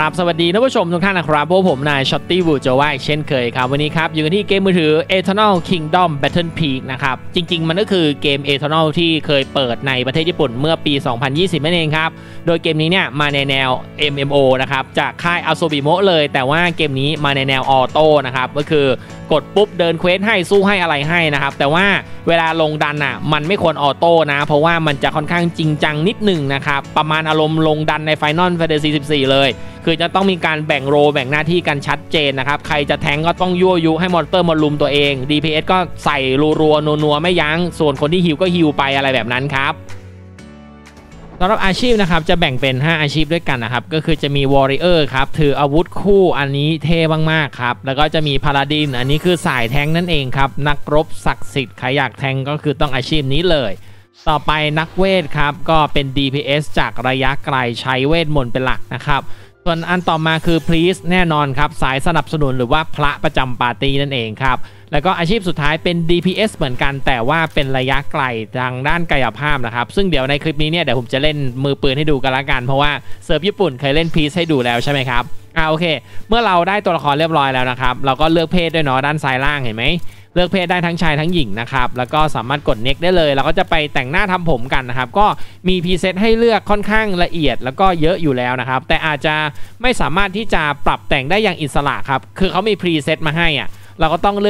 ครับสวัสดีท่านผู้ชมทุกท่านนะครับผมนายช็อตตี้วูโจวาเช่นเคยครับวันนี้ครับอยู่กันที่เกมมือถือ Eternal Kingdom Battle Peak นะครับจริงๆมันก็คือเกม Eternal ที่เคยเปิดในประเทศญี่ปุ่นเมื่อปี 2020 นั่นเองครับโดยเกมนี้เนี่ยมาในแนว MMO นะครับจากค่าย Asobimo เลยแต่ว่าเกมนี้มาในแนวออโต้นะครับก็คือกดปุ๊บเดินเควสให้สู้ให้อะไรให้นะครับแต่ว่าเวลาลงดันอ่ะมันไม่ควรออโต้นะเพราะว่ามันจะค่อนข้างจริงจังนิดหนึ่งนะครับประมาณอารมณ์ลงดันใน Final Fantasy 14 เลยคือจะต้องมีการแบ่งโรแบ่งหน้าที่กันชัดเจนนะครับใครจะแทงก็ต้องยั่วยุให้มอนสเตอร์มาลุมตัวเอง DPS ก็ใส่รัวๆนัวๆไม่ยั้งส่วนคนที่ฮิวก็ฮิวไปอะไรแบบนั้นครับสำหรับอาชีพนะครับจะแบ่งเป็น5อาชีพด้วยกันนะครับก็คือจะมี Warrior ครับถืออาวุธคู่อันนี้เท่มากๆครับแล้วก็จะมี Paladin อันนี้คือสายแทงนั่นเองครับนักรบศักดิ์สิทธิ์ใครอยากแทงก็คือต้องอาชีพนี้เลยต่อไปนักเวทครับก็เป็น DPS จากระยะไกลใช้เวทมนต์เป็นหลักนะครับส่วนอันต่อมาคือ Priest แน่นอนครับสายสนับสนุนหรือว่าพระประจำปาร์ตี้นั่นเองครับแล้วก็อาชีพสุดท้ายเป็น DPS เหมือนกันแต่ว่าเป็นระยะไกลทางด้านกายภาพนะครับซึ่งเดี๋ยวในคลิปนี้เนี่ยเดี๋ยวผมจะเล่นมือปืนให้ดูกันละกันเพราะว่าเซิร์ฟญี่ปุ่นเคยเล่น Priest ให้ดูแล้วใช่ไหมครับโอเคเมื่อเราได้ตัวละครเรียบร้อยแล้วนะครับเราก็เลือกเพศด้วยเนาะด้านซ้ายล่างเห็นไหมเลือกเพศได้ทั้งชายทั้งหญิงนะครับแล้วก็สามารถกดเน็กได้เลยเราก็จะไปแต่งหน้าทำผมกันนะครับก็มีพรีเซตให้เลือกค่อนข้างละเอียดแล้วก็เยอะอยู่แล้วนะครับแต่อาจจะไม่สามารถที่จะปรับแต่งได้อย่างอิสระครับคือเขามีพรีเซตมาให้อ่ะเราก็ต้องเล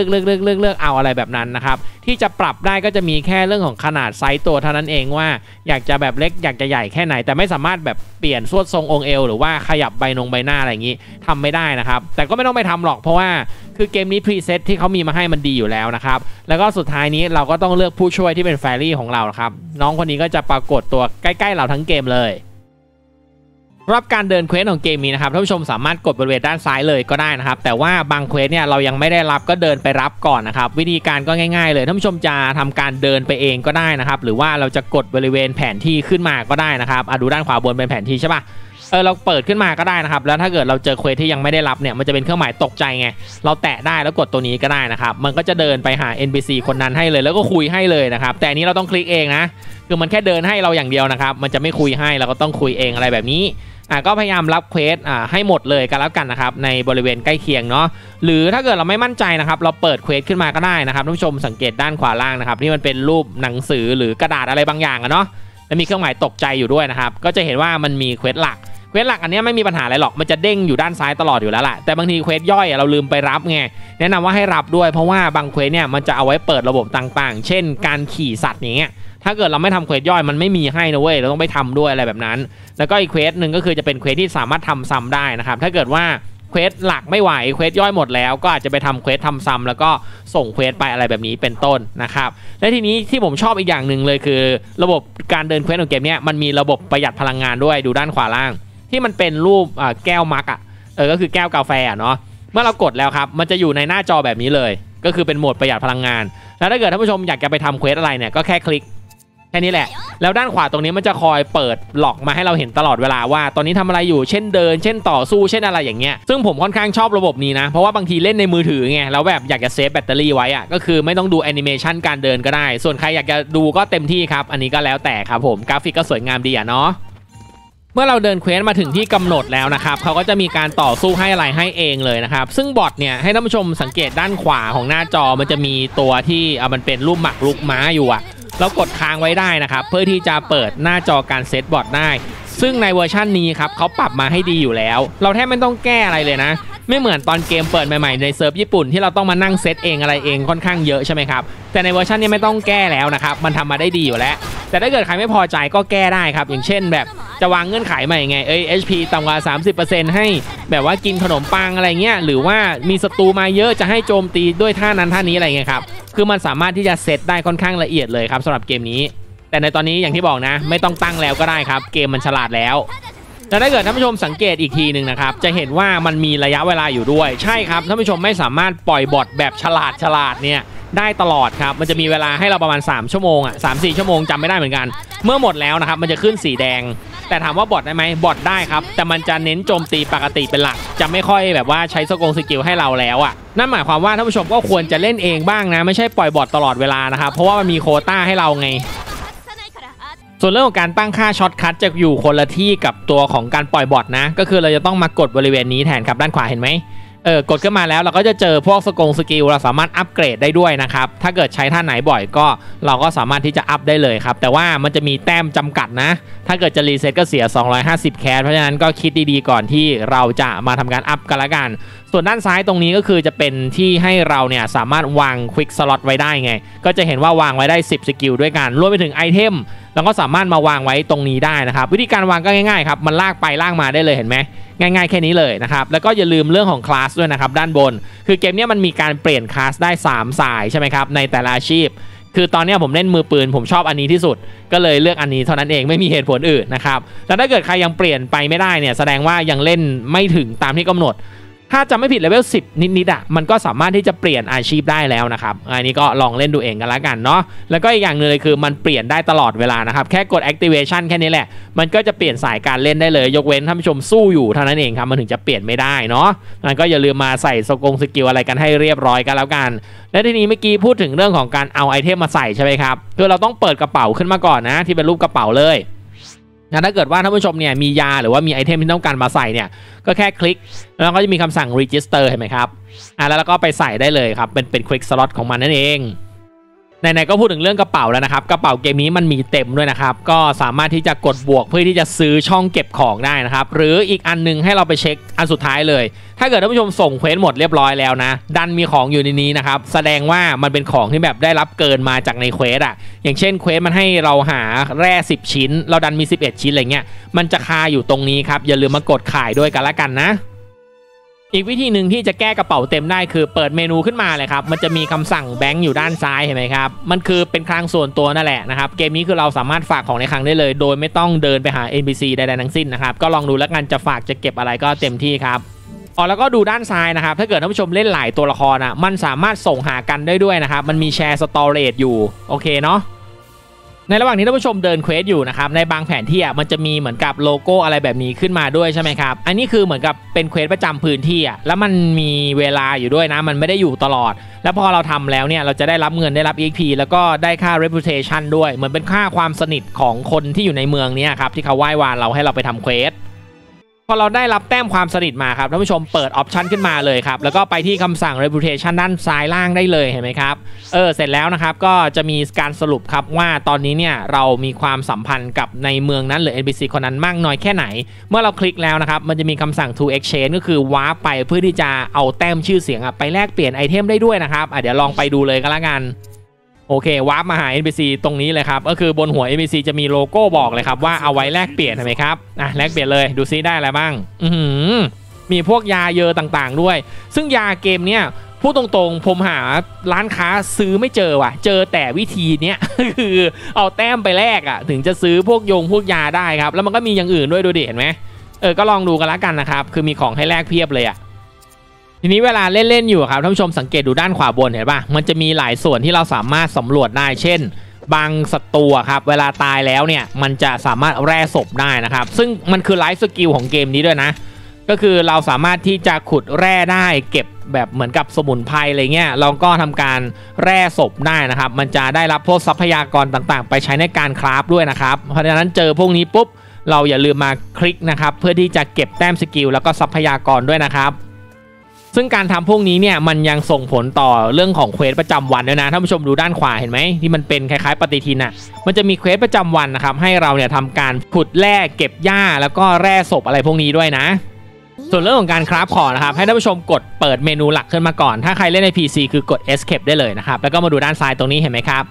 ือกเอาอะไรแบบนั้นนะครับที่จะปรับได้ก็จะมีแค่เรื่องของขนาดไซส์ตัวเท่านั้นเองว่าอยากจะแบบเล็กอยากจะใหญ่แค่ไหนแต่ไม่สามารถแบบเปลี่ยนสวดทรงองค์เอวหรือว่าขยับใบหน้าอะไรอย่างนี้ทำไม่ได้นะครับแต่ก็ไม่ต้องไปทำหรอกเพราะว่าคือเกมนี้พรีเซตที่เขามีมาให้มันดีอยู่แล้วนะครับแล้วก็สุดท้ายนี้เราก็ต้องเลือกผู้ช่วยที่เป็นแฟรี่ของเราครับน้องคนนี้ก็จะปรากฏตัวใกล้ๆเราทั้งเกมเลยรับการเดินเควสของเกมนี้นะครับท่านผู้ชมสามารถกดบริเวณด้านซ้ายเลยก็ได้นะครับแต่ว่าบางเควสเนี่ยเรายังไม่ได้รับก็เดินไปรับก่อนนะครับวิธีการก็ง่ายๆเลยท่านผู้ชมจะทำการเดินไปเองก็ได้นะครับหรือว่าเราจะกดบริเวณแผนที่ขึ้นมาก็ได้นะครับดูด้านขวาบนเป็นแผนที่ใช่ปะเราเปิดขึ้นมาก็ได้นะครับแล้วถ้าเกิดเราเจอเควสที่ยังไม่ได้รับเนี่ยมันจะเป็นเครื่องหมายตกใจไงเราแตะได้แล้วกดตัวนี้ก็ได้นะครับมันก็จะเดินไปหา NPC คนนั้นให้เลยแล้วก็คุยให้เลยนะครับแต่นี้เราต้องคลิกเองนะคือมันแค่เดินให้เราอย่างเดียวนะครับมันจะไม่คุยให้เราก็ต้องคุยเองอะไรแบบนี้ก็พยายามรับเควสให้หมดเลยกันแล้วกันนะครับในบริเวณใกล้เคียงเนาะหรือถ้าเกิดเราไม่มั่นใจนะครับเราเปิดเควสขึ้นมาก็ได้นะครับท่านผู้ชมสังเกตด้านขวาล่างนะครับนี่มันเป็นรูปหนังสือหรือกระดาษอะไรบางอย่างอะเนาะและมีเครื่องหมายตกใจอยู่ด้วยนะครับก็จะเห็นว่ามันมีเควสหลักอันนี้ไม่มีปัญหาอะไรหรอกมันจะเด้งอยู่ด้านซ้ายตลอดอยู่แล้วแหละแต่บางทีเควสย่อยเราลืมไปรับไงแนะนำว่าให้รับด้วยเพราะว่าบางเควสเนี่ยมันจะเอาไว้เปิดระบบต่างๆเช่นการขี่สัตว์อย่างเงี้ยถ้าเกิดเราไม่ทำเควสย่อยมันไม่มีให้นะเว้ยเราต้องไปทำด้วยอะไรแบบนั้นแล้วก็อีกเควสหนึ่งก็คือจะเป็นเควสที่สามารถทำซ้ำได้นะครับถ้าเกิดว่าเควสหลักไม่ไหวเควสย่อยหมดแล้วก็อาจจะไปทำเควสทำซ้ำแล้วก็ส่งเควสไปอะไรแบบนี้เป็นต้นนะครับและทีนี้ที่ผมชอบอีกอย่างหนึ่งเลยคือระบบการเดินเควสของเกมนี้มันมีระบบประหยัดพลังงานด้วยดูด้านขวาล่างที่มันเป็นรูปแก้วมักก็คือแก้วกาแฟเนาะเมื่อเรากดแล้วครับมันจะอยู่ในหน้าจอแบบนี้เลยก็คือเป็นโหมดประหยัดพลังงานแล้วถ้าเกิดท่านผู้ชมอยากจะไปทำเควสอะไรเนี่ยก็แค่คลิกแค่นี้แหละแล้วด้านขวาตรงนี้มันจะคอยเปิดหลอกมาให้เราเห็นตลอดเวลาว่าตอนนี้ทำอะไรอยู่เช่นเดินเช่นต่อสู้เช่นอะไรอย่างเงี้ยซึ่งผมค่อนข้างชอบระบบนี้นะเพราะว่าบางทีเล่นในมือถือไงแล้วแบบอยากจะเซฟแบตเตอรี่ไว้ก็คือไม่ต้องดูแอนิเมชันการเดินก็ได้ส่วนใครอยากจะดูก็เต็มที่ครับอันนี้ก็แล้วแต่ครับผมกราฟิกก็สวยงามดีเนาะเมื่อเราเดินเควสมาถึงที่กำหนดแล้วนะครับเขาก็จะมีการต่อสู้ให้อะไรให้เองเลยนะครับซึ่งบอทเนี่ยให้ท่านผู้ชมสังเกตด้านขวาของหน้าจอมันจะมีตัวที่มันเป็นรูปหมากรุกม้าอยู่เรากดค้างไว้ได้นะครับเพื่อที่จะเปิดหน้าจอการเซตบอทได้ซึ่งในเวอร์ชันนี้ครับเขาปรับมาให้ดีอยู่แล้วเราแทบไม่ต้องแก้อะไรเลยนะไม่เหมือนตอนเกมเปิดใหม่ๆในเซิร์ฟญี่ปุ่นที่เราต้องมานั่งเซตเองอะไรเองค่อนข้างเยอะใช่ไหมครับแต่ในเวอร์ชันนี้ไม่ต้องแก้แล้วนะครับมันทำมาได้ดีอยู่แล้วแต่ถ้าเกิดใครไม่พอใจก็แก้ได้ครับอย่างเช่นแบบจะวางเงื่อนไขใหม่ไงHP ต่ำกว่า 30% ให้แบบว่ากินขนมปังอะไรเงี้ยหรือว่ามีศัตรูมาเยอะจะให้โจมตีด้วยท่านั้นท่านี้อะไรเงี้ยครับคือมันสามารถที่จะเซตได้ค่อนข้างละเอียดเลยครับสำหรับเกมนี้แต่ในตอนนี้อย่างที่บอกนะไม่ต้องตั้งแล้วก็ได้ครับเกมมันฉลาดแล้วแต่ถ้าเกิดท่านผู้ชมสังเกตอีกทีหนึ่งนะครับจะเห็นว่ามันมีระยะเวลาอยู่ด้วยใช่ครับท่านผู้ชมไม่สามารถปล่อยบอทแบบฉลาดเนี่ยได้ตลอดครับมันจะมีเวลาให้เราประมาณ3ชั่วโมง3-4 ชั่วโมงจำไม่ได้เหมือนกันเมื่อหมดแล้วนะครับมันจะขึ้นสีแดงแต่ถามว่าบอทได้ไหมบอทได้ครับแต่มันจะเน้นโจมตีปกติเป็นหลักจะไม่ค่อยแบบว่าใช้สกิลให้เราแล้วนั่นหมายความว่าท่านผู้ชมก็ควรจะเล่นเองบ้างนะไม่ใช่ปล่อยบอทตลอดเวลานะครับเพราะว่ามันมีโควต้าให้เราไง ส่วนเรื่องของการตั้งค่าช็อตคัทจะอยู่คนละที่กับตัวของการปล่อยบอทนะก็คือเราจะต้องมากดบริเวณนี้แทนครับด้านขวาเห็นไหมกดขึ้นมาแล้วเราก็จะเจอพวกสกิลเราสามารถอัปเกรดได้ด้วยนะครับถ้าเกิดใช้ท่าไหนบ่อยก็เราก็สามารถที่จะอัพได้เลยครับแต่ว่ามันจะมีแต้มจำกัดนะถ้าเกิดจะรีเซ็ตก็เสีย250แคชเพราะฉะนั้นก็คิดดีๆก่อนที่เราจะมาทำการอัพกันละกันส่วนด้านซ้ายตรงนี้ก็คือจะเป็นที่ให้เราเนี่ยสามารถวางควิกสล็อตไว้ได้ไงก็จะเห็นว่าวางไว้ได้10สกิลด้วยกันรวมไปถึงไอเทมเราก็สามารถมาวางไว้ตรงนี้ได้นะครับวิธีการวางก็ง่ายๆครับมันลากไปลากมาได้เลยเห็นไหมง่ายๆแค่นี้เลยนะครับแล้วก็อย่าลืมเรื่องของคลาสด้วยนะครับด้านบนคือเกมนี้มันมีการเปลี่ยนคลาสได้3สายใช่ไหมครับในแต่ละอาชีพคือตอนนี้ผมเล่นมือปืนผมชอบอันนี้ที่สุดก็เลยเลือกอันนี้เท่านั้นเองไม่มีเหตุผลอื่นนะครับแต่ถ้าเกิดใครยังเปลี่ยนไปไม่ได้เนี่ยแสดงว่ายังเล่นไม่ถึงตามที่กำหนดถ้าจะไม่ผิดเลเวล10นิดๆอ่ะมันก็สามารถที่จะเปลี่ยนอาชีพได้แล้วนะครับอันนี้ก็ลองเล่นดูเองกันละกันเนาะแล้วก็อีกอย่างหนึ่งเลยคือมันเปลี่ยนได้ตลอดเวลานะครับแค่กด activation แค่นี้แหละมันก็จะเปลี่ยนสายการเล่นได้เลยยกเว้นท่านผู้ชมสู้อยู่เท่านั้นเองครับมันถึงจะเปลี่ยนไม่ได้เนาะมันก็อย่าลืมมาใส่สกิลอะไรกันให้เรียบร้อยกันแล้วกันและทีนี้เมื่อกี้พูดถึงเรื่องของการเอาไอเทมมาใส่ใช่ไหมครับคือเราต้องเปิดกระเป๋าขึ้นมาก่อนนะที่เป็นรูปกระเป๋าเลยถ้าเกิดว่าท่านผู้ชมเนี่ยมียาหรือว่ามีไอเทมที่ต้องการมาใส่เนี่ยก็แค่คลิกแล้วก็จะมีคำสั่ง register เห็นไหมครับแล้วก็ไปใส่ได้เลยครับเป็น quick slot ของมันนั่นเองไหนๆก็พูดถึงเรื่องกระเป๋าแล้วนะครับกระเป๋าเกมนี้มันมีเต็มด้วยนะครับก็สามารถที่จะกดบวกเพื่อที่จะซื้อช่องเก็บของได้นะครับหรืออีกอันนึงให้เราไปเช็คอันสุดท้ายเลยถ้าเกิดท่านผู้ชมส่งเควสหมดเรียบร้อยแล้วนะดันมีของอยู่ในนี้นะครับแสดงว่ามันเป็นของที่แบบได้รับเกินมาจากในเควสอะอย่างเช่นเควสมันให้เราหาแร่10ชิ้นเราดันมี11ชิ้นอะไรเงี้ยมันจะคาอยู่ตรงนี้ครับอย่าลืมมากดขายด้วยกันละกันนะอีกวิธีหนึ่งที่จะแก้กระเป๋าเต็มได้คือเปิดเมนูขึ้นมาเลยครับมันจะมีคำสั่งแบงก์อยู่ด้านซ้ายเห็นไหมครับมันคือเป็นคลังส่วนตัวนั่นแหละนะครับเกมนี้คือเราสามารถฝากของในคลังได้เลยโดยไม่ต้องเดินไปหา NPC ใดๆทั้งสิ้นนะครับก็ลองดูแล้วกันจะฝากจะเก็บอะไรก็เต็มที่ครับอ๋อแล้วก็ดูด้านซ้ายนะครับถ้าเกิดท่านผู้ชมเล่นหลายตัวละครนะมันสามารถส่งหากันได้ด้วยนะครับมันมีแชร์สตอเรจอยู่โอเคเนาะในระหว่างที่ท่านผู้ชมเดินเควสอยู่นะครับในบางแผนที่มันจะมีเหมือนกับโลโก้อะไรแบบนี้ขึ้นมาด้วยใช่ไหมครับอันนี้คือเหมือนกับเป็นเควสประจำพื้นที่แล้วมันมีเวลาอยู่ด้วยนะมันไม่ได้อยู่ตลอดแล้วพอเราทำแล้วเนี่ยเราจะได้รับเงินได้รับ EXP แล้วก็ได้ค่า reputation ด้วยเหมือนเป็นค่าความสนิทของคนที่อยู่ในเมืองนี้ครับที่เขาไหว้วานเราให้เราไปทำเควสพอเราได้รับแต้มความสนิทมาครับท่านผู้ชมเปิดออปชันขึ้นมาเลยครับแล้วก็ไปที่คำสั่ง reputation ด้านซ้ายล่างได้เลยเห็นไหมครับเสร็จแล้วนะครับก็จะมีการสรุปครับว่าตอนนี้เนี่ยเรามีความสัมพันธ์กับในเมืองนั้นหรือ NPC คนนั้นมากน้อยแค่ไหนเมื่อเราคลิกแล้วนะครับมันจะมีคำสั่ง to exchange ก็คือว้าไปเพื่อที่จะเอาแต้มชื่อเสียงไปแลกเปลี่ยนไอเทมได้ด้วยนะครับเดี๋ยวลองไปดูเลยก็แล้วกันโอเควาร์ปมาหา NPC ตรงนี้เลยครับก็คือบนหัว NPC จะมีโลโก้บอกเลยครับว่าเอาไว้แลกเปลี่ยนใช่ไหมครับแลกเปลี่ยนเลยดูซิได้อะไรบ้างมีพวกยาเยอะต่างๆด้วยซึ่งยาเกมเนี้ยพูดตรงๆผมหาร้านค้าซื้อไม่เจอว่ะเจอแต่วิธีเนี้ยคือเอาแต้มไปแลกถึงจะซื้อพวกยาได้ครับแล้วมันก็มีอย่างอื่นด้วยดูดิเห็นไหมก็ลองดูกันละกันนะครับคือมีของให้แลกเพียบเลยอ่ะทีนี้เวลาเล่นๆอยู่ครับท่านผู้ชมสังเกตดูด้านขวาบนเห็นป่ะมันจะมีหลายส่วนที่เราสามารถสำรวจได้เช่นบางศัตรูครับเวลาตายแล้วเนี่ยมันจะสามารถแร่ศพได้นะครับซึ่งมันคือไลฟ์สกิลของเกมนี้ด้วยนะก็คือเราสามารถที่จะขุดแร่ได้เก็บแบบเหมือนกับสมุนไพรอะไรเงี้ยเราก็ทำการแร่ศพได้นะครับมันจะได้รับพวกทรัพยากรต่างๆไปใช้ในการคราฟด้วยนะครับเพราะฉะนั้นเจอพวกนี้ปุ๊บเราอย่าลืมมาคลิกนะครับเพื่อที่จะเก็บแต้มสกิลแล้วก็ทรัพยากรด้วยนะครับซึ่งการทำพวกนี้เนี่ยมันยังส่งผลต่อเรื่องของเควสประจำวันด้วยนะท่านผู้ชมดูด้านขวาเห็นไหมที่มันเป็นคล้ายๆปฏิทินอ่ะมันจะมีเควสประจำวันนะครับให้เราเนี่ยทำการขุดแร่เก็บหญ้าแล้วก็แร่ศพอะไรพวกนี้ด้วยนะส่วนเรื่องของการคราฟของนะครับให้ท่านผู้ชมกดเปิดเมนูหลักขึ้นมาก่อนถ้าใครเล่นใน PC คือกด Escape ได้เลยนะครับแล้วก็มาดูด้านซ้ายตรงนี้เห็นไหมครับ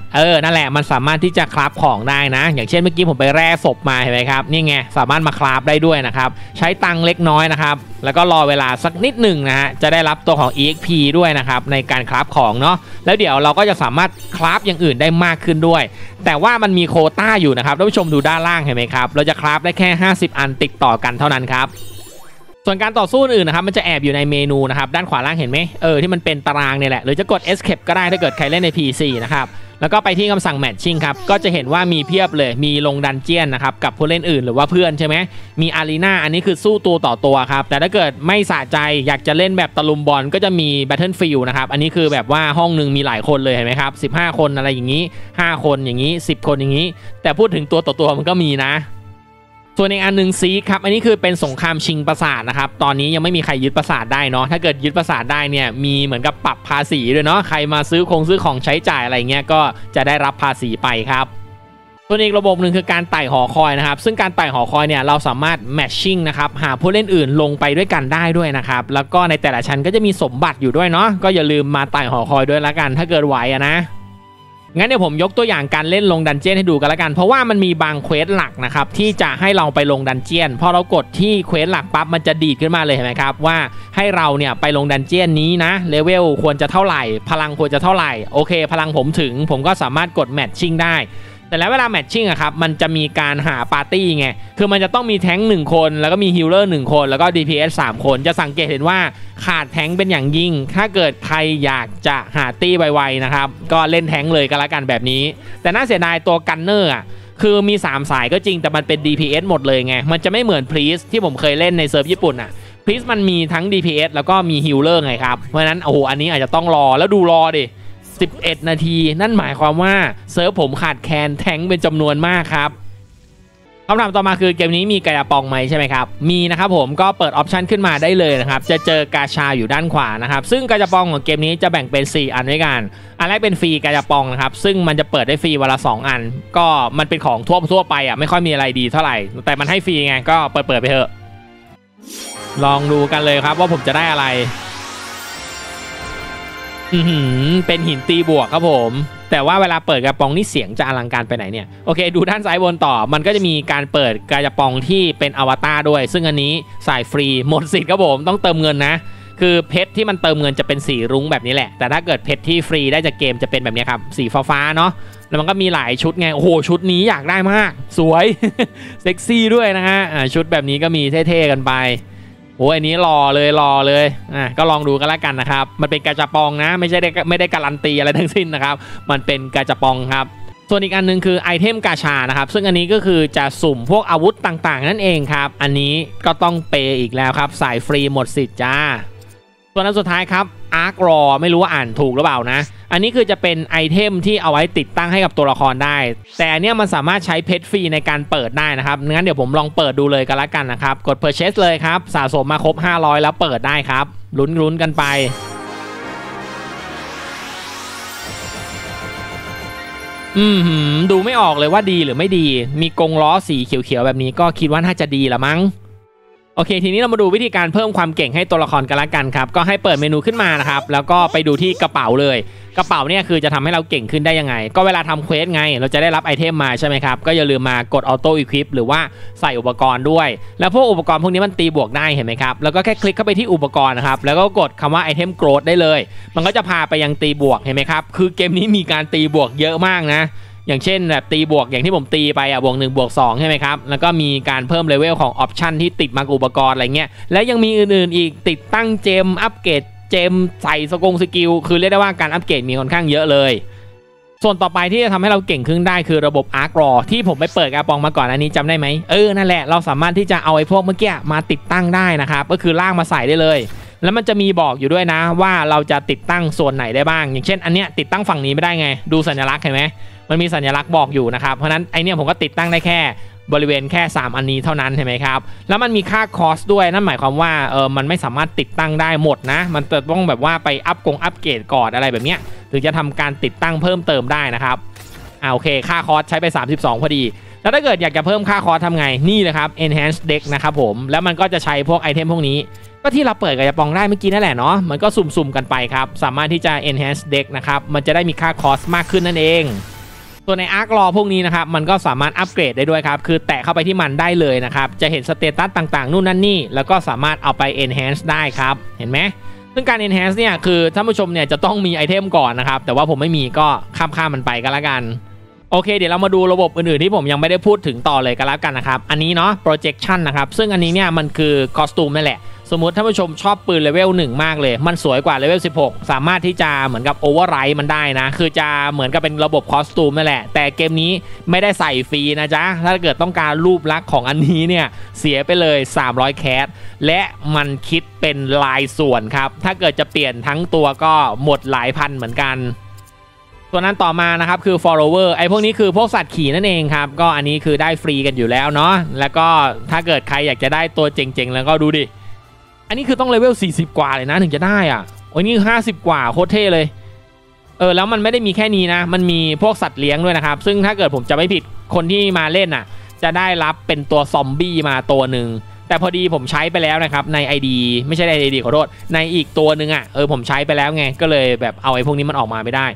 นั่นแหละมันสามารถที่จะคราฟของได้นะอย่างเช่นเมื่อกี้ผมไปแร่ศพมาเห็นไหมครับนี่ไงสามารถมาคราฟได้ด้วยนะครับใช้ตังเล็กน้อยนะครับแล้วก็รอเวลาสักนิดหนึ่งนะฮะจะได้รับตัวของ EXP ด้วยนะครับในการคราฟของเนาะแล้วเดี๋ยวเราก็จะสามารถคราฟอย่างอื่นได้มากขึ้นด้วยแต่ว่ามันมีโควต้าอยู่นะครับท่านผู้ชมดูด้านล่างเห็นไหมครับเราจะคราฟได้แค่50อันติดต่อกันเท่านั้นครับส่วนการต่อสู้อื่นนะครับมันจะแอบอยู่ในเมนูนะครับด้านขวาล่างเห็นไหมที่มันเป็นตารางเนี่ยแหละหรือจะกด Escape ก็ได้ถ้าเกิดใครเล่นใน PC นะครับ แล้วก็ไปที่คำสั่ง matching ครับก็จะเห็นว่ามีเพียบเลยมีลงดันเจียนนะครับกับผู้เล่นอื่นหรือว่าเพื่อนใช่ไหมมีอารีนาอันนี้คือสู้ตัวต่อตัวครับแต่ถ้าเกิดไม่สะใจอยากจะเล่นแบบตะลุมบอลก็จะมี Battlefield นะครับอันนี้คือแบบว่าห้องหนึ่งมีหลายคนเลยเห็นไหมครับ15คนอะไรอย่างนี้5คนอย่างนี้10คนอย่างนี้แต่พูดถึงตัวต่อตัวมันก็มีนะส่วนอีกอันหนึ่งซีครับอันนี้คือเป็นสงครามชิงปราสาทนะครับตอนนี้ยังไม่มีใครยึดปราสาทได้เนาะถ้าเกิดยึดปราสาทได้เนี่ยมีเหมือนกับปรับภาษีด้วยเนาะใครมาซื้อของใช้จ่ายอะไรเงี้ยก็จะได้รับภาษีไปครับส่วนอีกระบบหนึ่งคือการไต่หอคอยนะครับซึ่งการไต่หอคอยเนี่ยเราสามารถแมทชิ่งนะครับหาผู้เล่นอื่นลงไปด้วยกันได้ด้วยนะครับแล้วก็ในแต่ละชั้นก็จะมีสมบัติอยู่ด้วยเนาะก็อย่าลืมมาไต่หอคอยด้วยละกันถ้าเกิดไหวอะนะงั้นเดี๋ยวผมยกตัวอย่างการเล่นลงดันเจียนให้ดูกันละกันเพราะว่ามันมีบางเควสหลักนะครับที่จะให้เราไปลงดันเจียนพอเรากดที่เควสหลักปั๊บมันจะดีดขึ้นมาเลยเห็นไหมครับว่าให้เราเนี่ยไปลงดันเจียนนี้นะเลเวลควรจะเท่าไหร่พลังควรจะเท่าไหร่โอเคพลังผมถึงผมก็สามารถกดแมทชิ่งได้แต่แล้วเวลาแมทชิ่งอะครับมันจะมีการหาปาร์ตี้ไงคือมันจะต้องมีแท้ง1คนแล้วก็มีฮิลเลอร์1คนแล้วก็ DPS 3คนจะสังเกตเห็นว่าขาดแท้งเป็นอย่างยิ่งถ้าเกิดใครอยากจะหาตี้ไวๆนะครับก็เล่นแท้งเลยก็แล้วกันแบบนี้แต่น่าเสียดายตัวกันเนอร์อะคือมี3สายก็จริงแต่มันเป็น DPS หมดเลยไงมันจะไม่เหมือนพรีสที่ผมเคยเล่นในเซิร์ฟญี่ปุ่นอะพรีสมันมีทั้ง DPS แล้วก็มีฮิลเลอร์ไงครับเพราะฉะนั้นโอ้โหอันนี้อาจจะต้องรอแล้วดูรอดิ11 นาทีนั่นหมายความว่าเซิร์ฟผมขาดแคลนแทงเป็นจำนวนมากครับคำถามต่อมาคือเกมนี้มีกาชาปองไหมใช่ไหมครับมีนะครับผมก็เปิดออปชันขึ้นมาได้เลยนะครับจะเจอกาชาอยู่ด้านขวานะครับซึ่งกาชาปองของเกมนี้จะแบ่งเป็น4อันด้วยกันอันแรกเป็นฟรีกาชาปองนะครับซึ่งมันจะเปิดได้ฟรีวันละ2อันก็มันเป็นของทั่วไปอ่ะไม่ค่อยมีอะไรดีเท่าไหร่แต่มันให้ฟรีไงก็เปิดไปเถอะลองดูกันเลยครับว่าผมจะได้อะไรเป็นหินตีบวกครับผมแต่ว่าเวลาเปิดกระป๋องนี่เสียงจะอลังการไปไหนเนี่ยโอเคดูด้านซ้ายบนต่อมันก็จะมีการเปิดกระป๋องที่เป็นอวตารด้วยซึ่งอันนี้สายฟรีหมดสิทธิ์ครับผมต้องเติมเงินนะคือเพชรที่มันเติมเงินจะเป็นสีรุ้งแบบนี้แหละแต่ถ้าเกิดเพชรที่ฟรีได้จากเกมจะเป็นแบบนี้ครับสีฟ้าๆเนาะแล้วมันก็มีหลายชุดไงโอ้โหชุดนี้อยากได้มากสวยเซ็กซี่ด้วยนะฮะชุดแบบนี้ก็มีเท่ๆกันไปโอ้ยอันนี้รอเลยก็ลองดูกันแล้วกันนะครับมันเป็นกาชาปองนะไม่ได้การันตีอะไรทั้งสิ้นนะครับมันเป็นกาชาปองครับส่วนอีกอันนึงคือไอเทมกาชานะครับซึ่งอันนี้ก็คือจะสุ่มพวกอาวุธต่างๆนั่นเองครับอันนี้ก็ต้องเปย์อีกแล้วครับสายฟรีหมดสิทธิ์จ้าส่วนอันสุดท้ายครับอาร์ครอไม่รู้ว่าอ่านถูกหรือเปล่านะอันนี้คือจะเป็นไอเทมที่เอาไว้ติดตั้งให้กับตัวละครได้แต่เนี่ยมันสามารถใช้เพชรฟรีในการเปิดได้นะครับงั้นเดี๋ยวผมลองเปิดดูเลยกันละกันนะครับกด purchase เลยครับสะสมมาครบ500แล้วเปิดได้ครับลุ้นกันไปดูไม่ออกเลยว่าดีหรือไม่ดีมีกงล้อสีเขียวๆแบบนี้ก็คิดว่าน่าจะดีละมั้งโอเคทีนี้เรามาดูวิธีการเพิ่มความเก่งให้ตัวละครกันละกันครับก็ให้เปิดเมนูขึ้นมานะครับแล้วก็ไปดูที่กระเป๋าเลยกระเป๋าเนี่ยคือจะทำให้เราเก่งขึ้นได้ยังไงก็เวลาทำเควสไงเราจะได้รับไอเทมมาใช่ไหมครับก็อย่าลืมมากดออโต้อีควิปหรือว่าใส่อุปกรณ์ด้วยแล้วพวกอุปกรณ์พวกนี้มันตีบวกได้เห็นไหมครับแล้วก็แค่คลิกเข้าไปที่อุปกรณ์นะครับแล้วก็กดคำว่าไอเทมโกรธได้เลยมันก็จะพาไปยังตีบวกเห็นไหมครับคือเกมนี้มีการตีบวกเยอะมากนะอย่างเช่นแบบตีบวกอย่างที่ผมตีไปอ่ะบวก1บวก2ใช่ไหมครับแล้วก็มีการเพิ่มเลเวลของออปชันที่ติดมาอุปกรณ์อะไรเงี้ยและยังมีอื่นๆอีกติดตั้งเจมอัปเกรดเจมใส่สกิลคือเรียกได้ว่าการอัปเกรดมีค่อนข้างเยอะเลยส่วนต่อไปที่จะทำให้เราเก่งขึ้นได้คือระบบอาร์ครอที่ผมไปเปิดกระป๋องมาก่อนอันนี้จำได้ไหมนั่นแหละเราสามารถที่จะเอาไอ้พวกเมื่อกี้มาติดตั้งได้นะครับก็คือลากมาใส่ได้เลยแล้วมันจะมีบอกอยู่ด้วยนะว่าเราจะติดตั้งส่วนไหนได้บ้างอย่างเช่นอันเนี้ยติดตั้งฝั่งนี้ไม่ได้ไงดูสัญลักษณ์เห็นไหมมันมีสัญลักษณ์บอกอยู่นะครับเพราะนั้นไอเนี้ยผมก็ติดตั้งได้แค่บริเวณแค่3อันนี้เท่านั้นเห็นไหมครับแล้วมันมีค่าคอสด้วยนั่นหมายความว่ามันไม่สามารถติดตั้งได้หมดนะมันต้องแบบว่าไปอัปเกรดก่อนอะไรแบบเนี้ยถึงจะทำการติดตั้งเพิ่มเติมได้นะครับโอเคค่าคอสใช้ไป32พอดีแล้วถ้าเกิดอยากจะเพิ่มค่าคอสทำไงนี่เลยครับ enhance deck นะครับผมแล้วมันก็จะใช้พวกไอเทมพวกนี้ก็ที่เราเปิดกระป๋องได้เมื่อกี้นั่นแหละเนาะมันก็สุ่มๆกันไปครับสามารถที่จะ enhance deck นะครับมันจะได้มีค่าคอสมากขึ้นนั่นเองตัวในอาร์ครอพวกนี้นะครับมันก็สามารถอัปเกรดได้ด้วยครับคือแตะเข้าไปที่มันได้เลยนะครับจะเห็นสเตตัสต่างๆนู่นนั่นนี่แล้วก็สามารถเอาไป enhance ได้ครับเห็นไหมซึ่งการ enhance เนี่ยคือท่านผู้ชมเนี่ยจะต้องมีไอเทมก่อนนะครับแต่ว่าผมไม่มีก็ข้ามมันไปก็แล้วกัน โอเคเดี๋ยวเรามาดูระบบอื่นๆที่ผมยังไม่ได้พูดถึงต่อเลยกันแล้วกันนะครับอันนี้เนาะ projection นะครับซึ่งอันนี้เนี่ยมันคือคอสตูมนั่นแหละสมมติท่านผู้ชมชอบปืนเลเวล1มากเลยมันสวยกว่าเลเวล16สามารถที่จะเหมือนกับโอเวอร์ไรด์มันได้นะคือจะเหมือนกับเป็นระบบคอสตูมนั่นแหละแต่เกมนี้ไม่ได้ใส่ฟรีนะจ๊ะถ้าเกิดต้องการรูปลักษณ์ของอันนี้เนี่ยเสียไปเลย300แคชและมันคิดเป็นลายส่วนครับถ้าเกิดจะเปลี่ยนทั้งตัวก็หมดหลายพันเหมือนกันตัวนั้นต่อมานะครับคือ follower ไอ้พวกนี้คือพวกสัตว์ขี่นั่นเองครับก็อันนี้คือได้ฟรีกันอยู่แล้วเนาะแล้วก็ถ้าเกิดใครอยากจะได้ตัวเจ๋งๆแล้วก็ดูดิอันนี้คือต้องเลเวล40กว่าเลยนะถึงจะได้อ่ะโอ้ยนี่50กว่าโคตรเท่เลยแล้วมันไม่ได้มีแค่นี้นะมันมีพวกสัตว์เลี้ยงด้วยนะครับซึ่งถ้าเกิดผมจะไม่ผิดคนที่มาเล่นน่ะจะได้รับเป็นตัวซอมบี้มาตัวหนึ่งแต่พอดีผมใช้ไปแล้วนะครับใน ID ไม่ใช่ใน ID ขอโทษในอีกตัวหนึ่งอ่ะผมใช้ไปแล้วไงก็เลยแบบเอาไอ้พวกนี้มันออกมาไม่ได้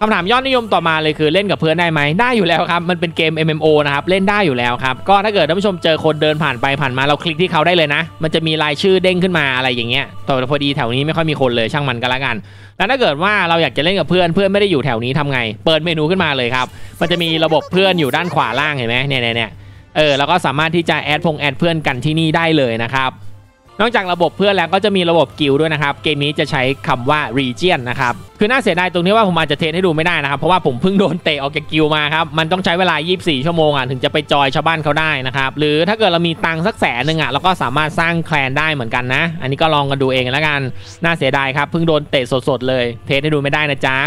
คำถามยอดนิยมต่อมาเลยคือเล่นกับเพื่อนได้ไหมได้อยู่แล้วครับมันเป็นเกม MMO นะครับเล่นได้อยู่แล้วครับก็ถ้าเกิดท่านผู้ชมเจอคนเดินผ่านไปผ่านมาเราคลิกที่เขาได้เลยนะมันจะมีรายชื่อเด้งขึ้นมาอะไรอย่างเงี้ยแต่พอดีแถวนี้ไม่ค่อยมีคนเลยช่างมันก็แล้วกันแล้วถ้าเกิดว่าเราอยากจะเล่นกับเพื่อนเพื่อนไม่ได้อยู่แถวนี้ทำไงเปิดเมนูขึ้นมาเลยครับมันจะมีระบบเพื่อนอยู่ด้านขวาล่างเห็นไหมเนี่ยแล้วก็สามารถที่จะแอดเพื่อนกันที่นี่ได้เลยนะครับนอกจากระบบเพื่อนแล้วก็จะมีระบบกิลด์ด้วยนะครับเกมนี้จะใช้คำว่า region นะครับคือน่าเสียดายตรงที่ว่าผมอาจจะเทรนให้ดูไม่ได้นะครับเพราะว่าผมเพิ่งโดนเตะออกจากกิลด์มาครับมันต้องใช้เวลา24ชั่วโมงถึงจะไปจอยชาวบ้านเขาได้นะครับหรือถ้าเกิดเรามีตังค์สัก100,000เราก็สามารถสร้างแคลนได้เหมือนกันนะอันนี้ก็ลองกันดูเองแล้วกันน่าเสียดายครับเพิ่งโดนเตะสดๆเลยเทรนให้ดูไม่ได้นะจ๊ะ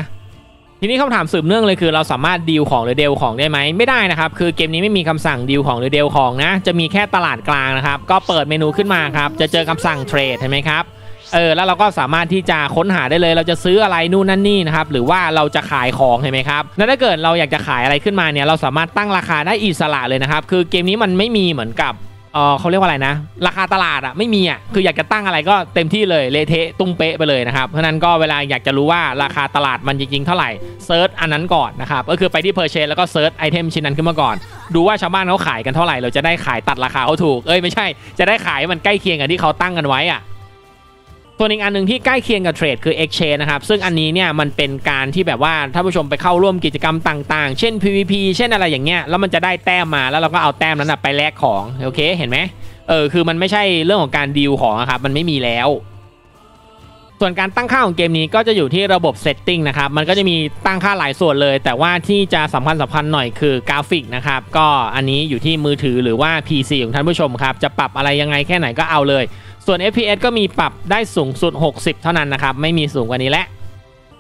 ทีนี้คำถามสืบเนื่องเลยคือเราสามารถดีลของหรือเดลของได้ไหมไม่ได้นะครับคือเกมนี้ไม่มีคำสั่งดีลของหรือเดลของนะจะมีแค่ตลาดกลางนะครับก็เปิดเมนูขึ้นมาครับจะเจอคำสั่งเทรดเห็นไหมครับแล้วเราก็สามารถที่จะค้นหาได้เลยเราจะซื้ออะไรนู่นนั่นนี่นะครับหรือว่าเราจะขายของเห็นไหมครับแล้วถ้าเกิดเราอยากจะขายอะไรขึ้นมาเนี่ยเราสามารถตั้งราคาได้อิสระเลยนะครับคือเกมนี้มันไม่มีเหมือนกับเขาเรียกว่าอะไรนะราคาตลาดอ่ะไม่มีอ่ะคืออยากจะตั้งอะไรก็เต็มที่เลยเลเทะตุ้งเป๊ะไปเลยนะครับเพราะนั้นก็เวลาอยากจะรู้ว่าราคาตลาดมันจริงๆเท่าไหร่เซิร์ชอันนั้นก่อนนะครับก็คือไปที่ Purchase แล้วก็เซิร์ชไอเทมชิ้นนั้นขึ้นมาก่อนดูว่าชาวบ้านเขาขายกันเท่าไหร่เราจะได้ขายตัดราคาเขาถูกไม่ใช่จะได้ขายมันใกล้เคียงกับที่เขาตั้งกันไว้อ่ะส่วนอีกอันหนึ่งที่ใกล้เคียงกับเทรดคือ Exchange นะครับซึ่งอันนี้เนี่ยมันเป็นการที่แบบว่าท่านผู้ชมไปเข้าร่วมกิจกรรมต่างๆเช่น PVP เช่นอะไรอย่างเงี้ยแล้วมันจะได้แต้มมาแล้วเราก็เอาแต้มนั้นไปแลกของโอเคเห็นไหมคือมันไม่ใช่เรื่องของการดีลของครับมันไม่มีแล้วส่วนการตั้งค่าของเกมนี้ก็จะอยู่ที่ระบบ Setting นะครับมันก็จะมีตั้งค่าหลายส่วนเลยแต่ว่าที่จะสำคัญหน่อยคือกราฟิกนะครับก็อันนี้อยู่ที่มือถือหรือว่า PC ของท่านผู้ชมครับจะปรับอะไรยังไงแค่ไหนก็เอาเลยส่วน FPS ก็มีปรับได้สูงสุด60เท่านั้นนะครับไม่มีสูงกว่านี้และ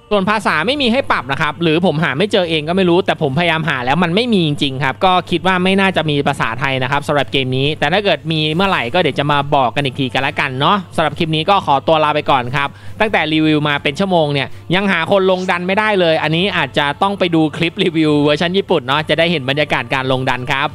ส่วนภาษาไม่มีให้ปรับนะครับหรือผมหาไม่เจอเองก็ไม่รู้แต่ผมพยายามหาแล้วมันไม่มีจริงๆครับก็คิดว่าไม่น่าจะมีภาษาไทยนะครับสำหรับเกมนี้แต่ถ้าเกิดมีเมื่อไหร่ก็เดี๋ยวจะมาบอกกันอีกทีกันละกันเนาะสำหรับคลิปนี้ก็ขอตัวลาไปก่อนครับตั้งแต่รีวิวมาเป็นชั่วโมงเนี่ยยังหาคนลงดันไม่ได้เลยอันนี้อาจจะต้องไปดูคลิปรีวิวเวอร์ชันญี่ปุ่นเนาะจะได้เห็นบรรยากาศการลงดันครับ